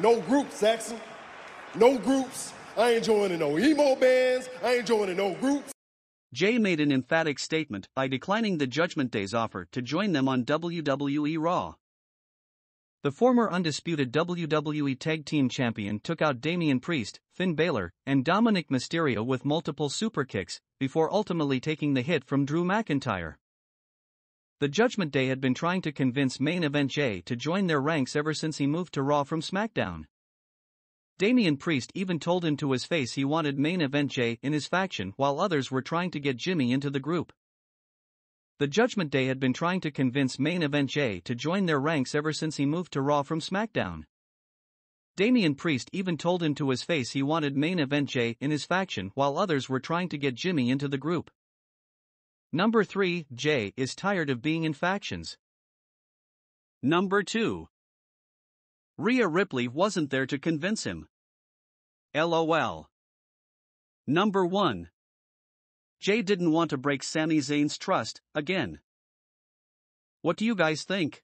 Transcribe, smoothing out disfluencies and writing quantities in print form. No groups, Saxon. No groups. I ain't joining no emo bands. I ain't joining no groups. Jay made an emphatic statement by declining the Judgment Day's offer to join them on WWE Raw. The former undisputed WWE Tag Team Champion took out Damian Priest, Finn Balor, and Dominic Mysterio with multiple superkicks, before ultimately taking the hit from Drew McIntyre. The Judgment Day had been trying to convince Main Event Jay to join their ranks ever since he moved to Raw from SmackDown. Damian Priest even told him to his face he wanted Main Event Jay in his faction while others were trying to get Jimmy into the group. The Judgment Day had been trying to convince Main Event Jay to join their ranks ever since he moved to Raw from SmackDown. Damian Priest even told him to his face he wanted Main Event Jay in his faction while others were trying to get Jimmy into the group. Number 3, Jay is tired of being in factions. Number 2. Rhea Ripley wasn't there to convince him. LOL. Number 1. Jay didn't want to break Sami Zayn's trust, again. What do you guys think?